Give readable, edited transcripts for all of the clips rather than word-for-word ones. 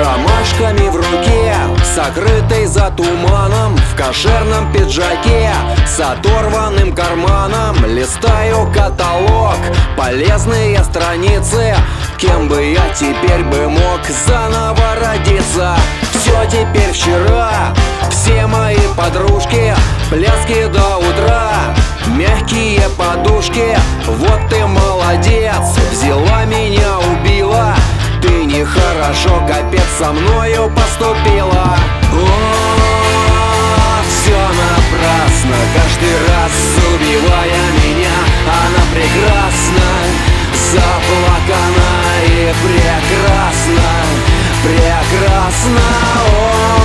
ромашками в руке, сокрытой за туманом, в кошерном пиджаке, с оторванным карманом. Листаю каталог, полезные страницы. Кем бы я теперь бы мог заново родиться? Все теперь вчера, все мои подружки, пляски до утра, мягкие подушки. Вот ты молодец, взяла меня, убила. Ты нехорошо, капец, со мною поступила. О, все напрасно, каждый раз убивая меня. Она прекрасна, заплакана и прекрасна, прекрасна. О,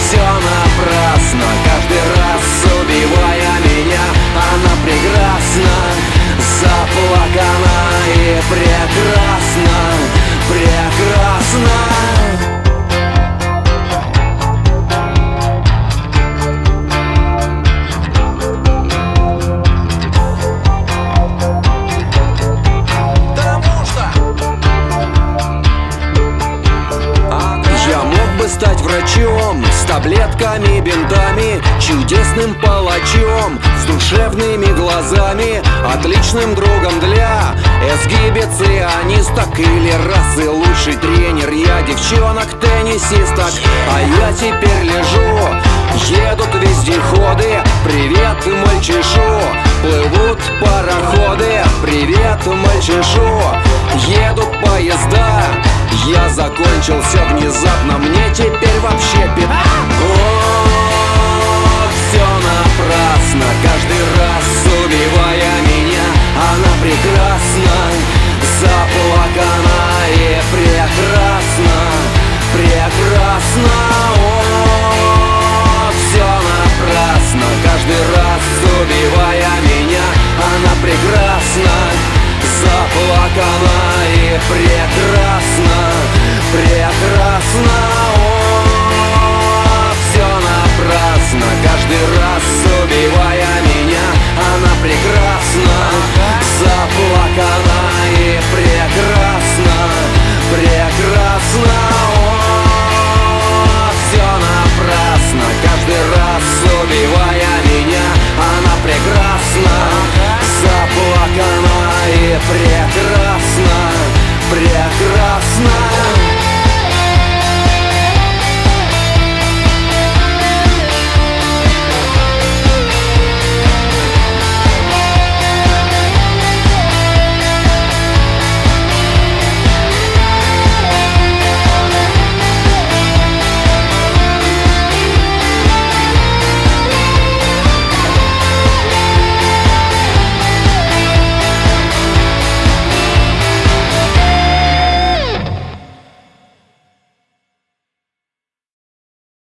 все напрасно, каждый раз убивая меня. Она прекрасна, заплакана и прекрасна, прекрасна. Стать врачом, с таблетками, бинтами, чудесным палачом, с душевными глазами, отличным другом для эсгибиционисток или расы. Лучший тренер я девчонок-теннисисток. А я теперь лежу, едут вездеходы, привет, мальчишу. Плывут пароходы, привет, мальчишу. Едут поезда, я закончился внезапно, мне теперь вообще пи... О, все напрасно, каждый раз убивая меня. Она прекрасна, заплакана и прекрасна, прекрасна. О, все напрасно, каждый раз убивая меня. Она прекрасна, заплакана и прекрасна, прекрасна. О, все напрасно, каждый раз убивая меня. Она прекрасна, заплакана.